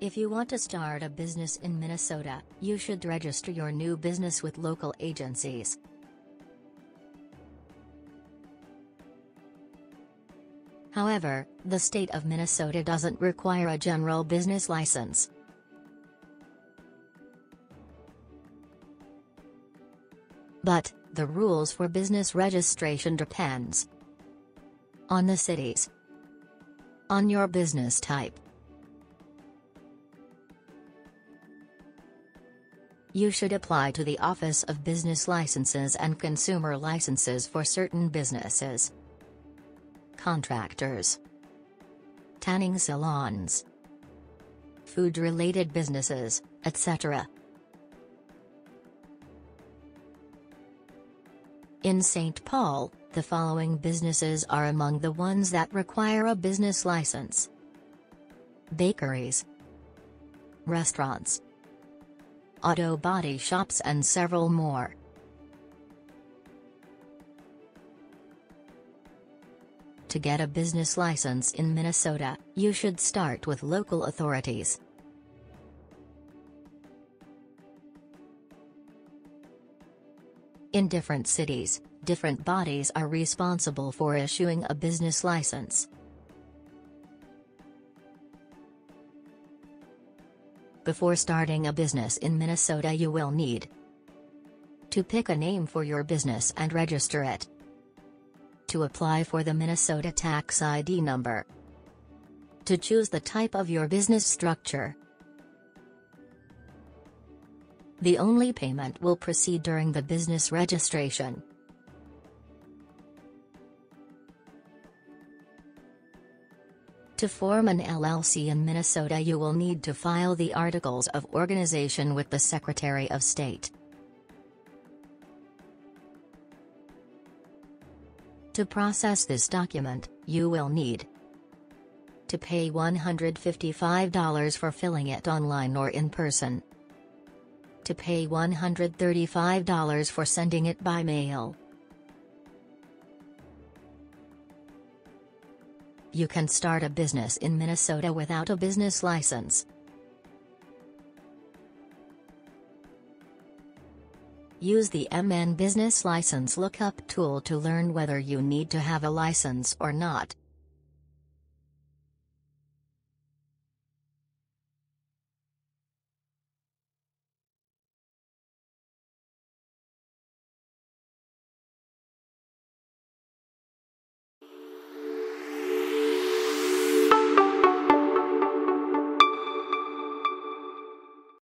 If you want to start a business in Minnesota, you should register your new business with local agencies. However, the state of Minnesota doesn't require a general business license. But, the rules for business registration depends on the cities, on your business type. You should apply to the Office of Business Licenses and Consumer Licenses for certain businesses, contractors, tanning salons, food-related businesses, etc. In St. Paul, the following businesses are among the ones that require a business license: bakeries, restaurants, auto body shops, and several more. To get a business license in Minnesota, you should start with local authorities. In different cities, different bodies are responsible for issuing a business license. Before starting a business in Minnesota, you will need to pick a name for your business and register it, to apply for the Minnesota tax ID number, to choose the type of your business structure. The only payment will proceed during the business registration. To form an LLC in Minnesota, you will need to file the Articles of Organization with the Secretary of State. To process this document, you will need to pay $155 for filling it online or in person, to pay $135 for sending it by mail. You can start a business in Minnesota without a business license. Use the MN Business License Lookup tool to learn whether you need to have a license or not.